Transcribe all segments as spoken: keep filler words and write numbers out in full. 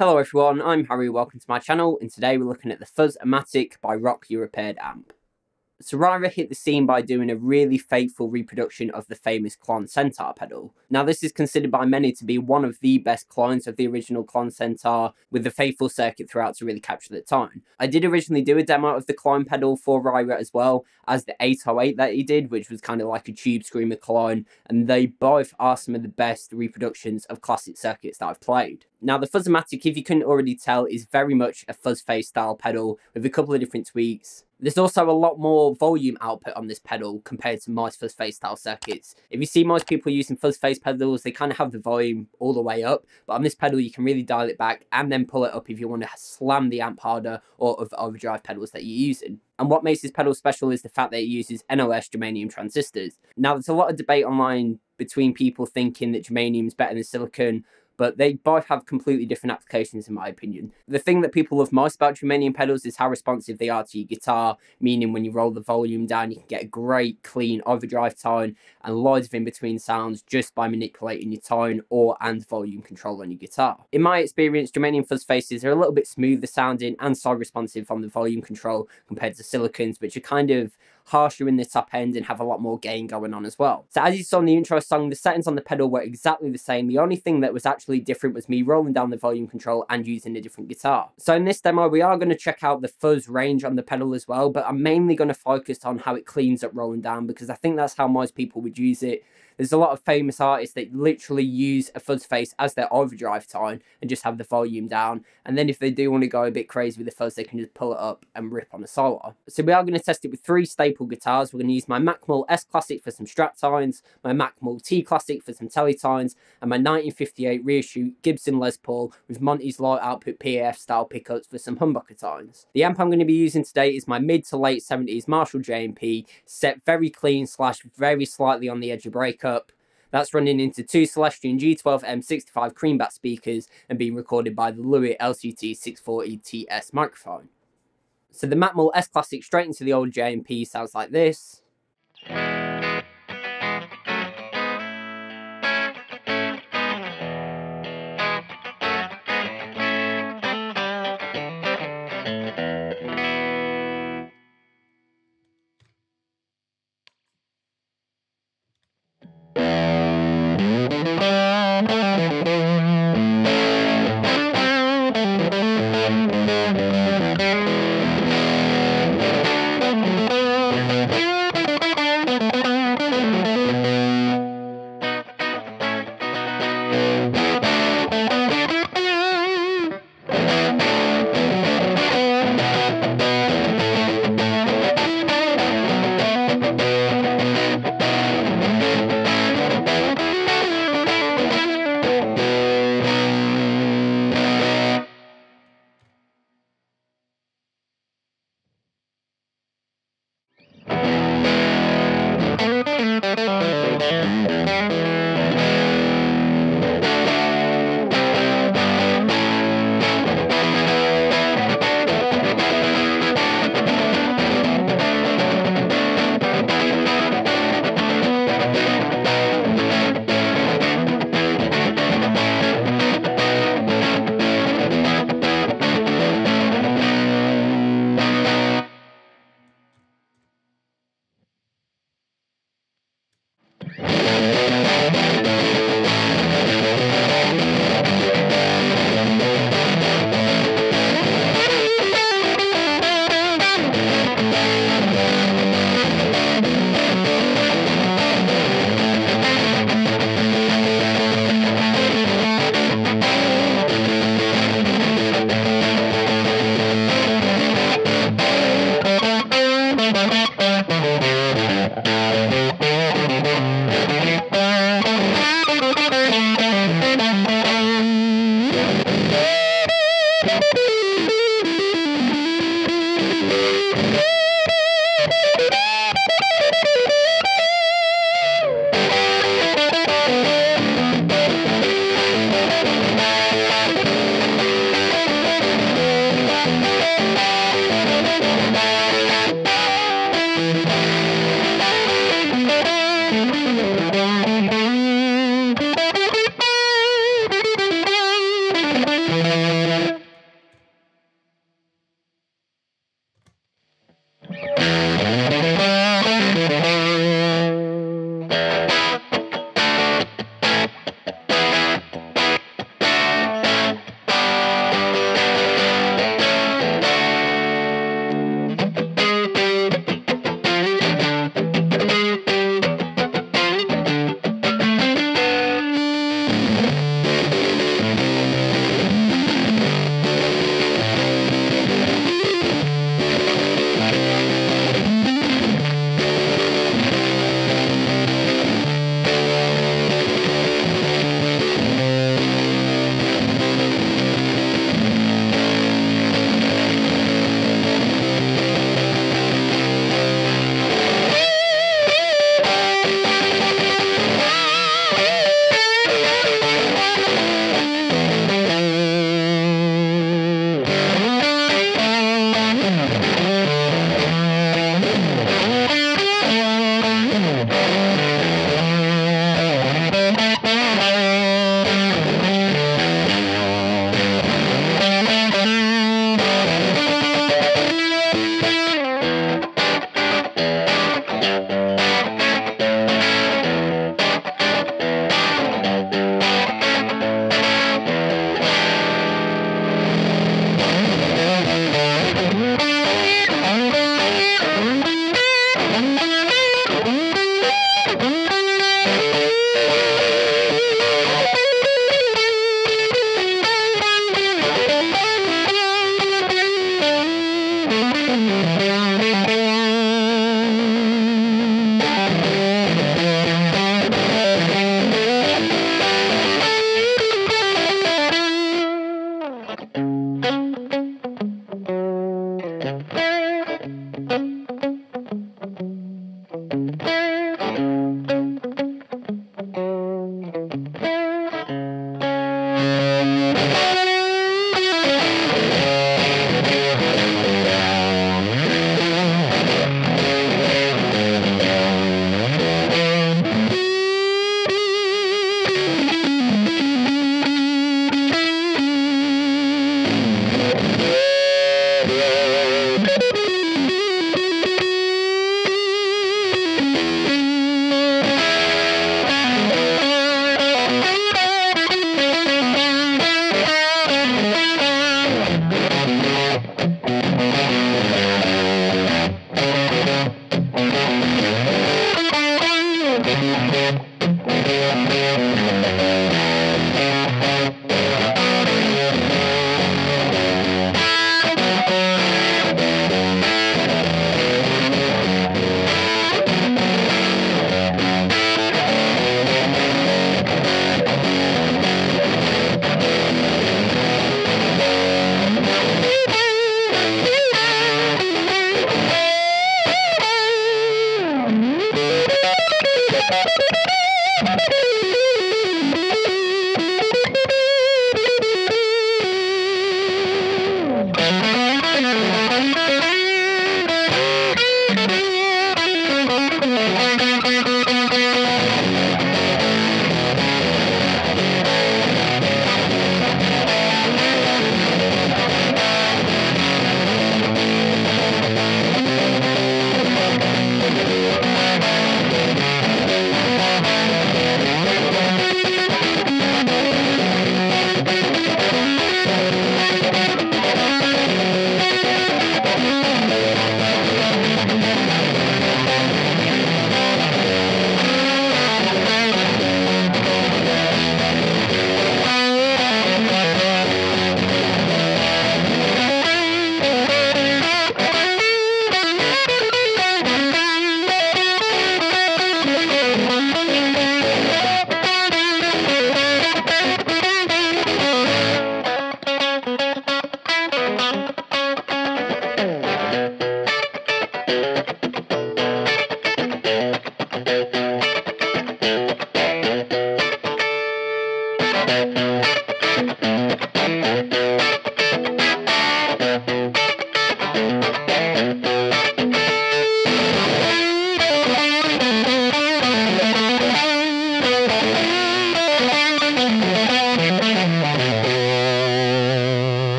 Hello everyone, I'm Harry, welcome to my channel, and today we're looking at the Fuzz-A-Matic by Rock Your Repaired Amp. So Ryra hit the scene by doing a really faithful reproduction of the famous Klon Centaur pedal. Now this is considered by many to be one of the best clones of the original Klon Centaur, with the faithful circuit throughout to really capture the tone. I did originally do a demo of the clone pedal for Ryra as well as the eight oh eight that he did, which was kind of like a Tube Screamer clone, and they both are some of the best reproductions of classic circuits that I've played. Now the Fuzz-A-Matic, if you couldn't already tell, is very much a Fuzz Face style pedal with a couple of different tweaks. There's also a lot more volume output on this pedal compared to most Fuzz Face style circuits. If you see most people using Fuzz Face pedals, they kind of have the volume all the way up, but on this pedal you can really dial it back and then pull it up if you want to slam the amp harder, or of overdrive pedals that you're using. And what makes this pedal special is the fact that it uses N O S germanium transistors. Now there's a lot of debate online between people thinking that germanium is better than silicon, but they both have completely different applications in my opinion. The thing that people love most about germanium pedals is how responsive they are to your guitar, meaning when you roll the volume down, you can get a great clean overdrive tone and loads of in-between sounds just by manipulating your tone or and volume control on your guitar. In my experience, germanium fuzz faces are a little bit smoother sounding and so responsive on the volume control compared to silicons, which are kind of harsher in the top end and have a lot more gain going on as well. So as you saw in the intro song, the settings on the pedal were exactly the same. The only thing that was actually different was me rolling down the volume control and using a different guitar. So in this demo, we are going to check out the fuzz range on the pedal as well, but I'm mainly going to focus on how it cleans up rolling down, because I think that's how most people would use it. There's a lot of famous artists that literally use a fuzz face as their overdrive tone and just have the volume down. And then if they do want to go a bit crazy with the fuzz, they can just pull it up and rip on a solo. So we are going to test it with three staple guitars. We're going to use my Macmull S Classic for some Strat tones, my Macmull T Classic for some Tele tones, and my nineteen fifty-eight reissue Gibson Les Paul with Monty's low output P A F style pickups for some humbucker tones. The amp I'm going to be using today is my mid to late seventies Marshall J M P, set very clean slash very slightly on the edge of breakup. Up. That's running into two Celestion G twelve M sixty-five creamback speakers and being recorded by the Lewitt L C T six forty T S microphone. So the Macmull S Classic straight into the old J M P sounds like this. We'll be right back.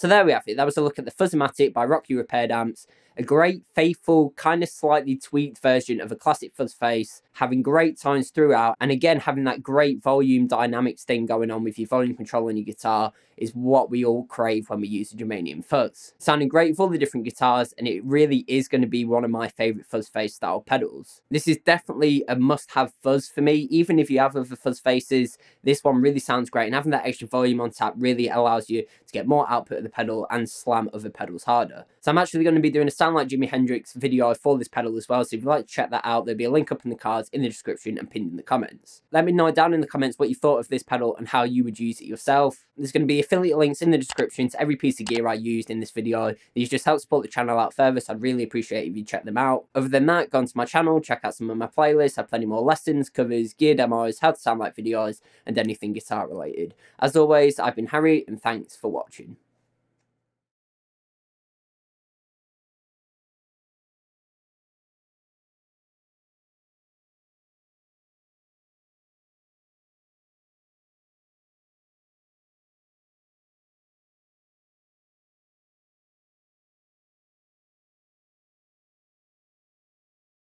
So there we have it. That was a look at the Fuzz-A-Matic by Rock Your Repaired Amps. A great, faithful, kind of slightly tweaked version of a classic Fuzz Face, having great tones throughout, and again having that great volume dynamics thing going on with your volume control on your guitar is what we all crave when we use a Germanium Fuzz. Sounding great with all the different guitars, and it really is going to be one of my favourite Fuzz Face style pedals. This is definitely a must-have Fuzz for me. Even if you have other Fuzz Faces, this one really sounds great, and having that extra volume on tap really allows you to get more output of the pedal and slam other pedals harder. So I'm actually going to be doing a Sound Like Jimi Hendrix video for this pedal as well, so if you'd like to check that out, there'll be a link up in the cards, in the description, and pinned in the comments. Let me know down in the comments what you thought of this pedal and how you would use it yourself. There's going to be affiliate links in the description to every piece of gear I used in this video. These just help support the channel out further, so I'd really appreciate it if you check them out. Other than that, go onto my channel, check out some of my playlists. I have plenty more lessons, covers, gear demos, how to sound like videos, and anything guitar related. As always, I've been Harry, and thanks for watching.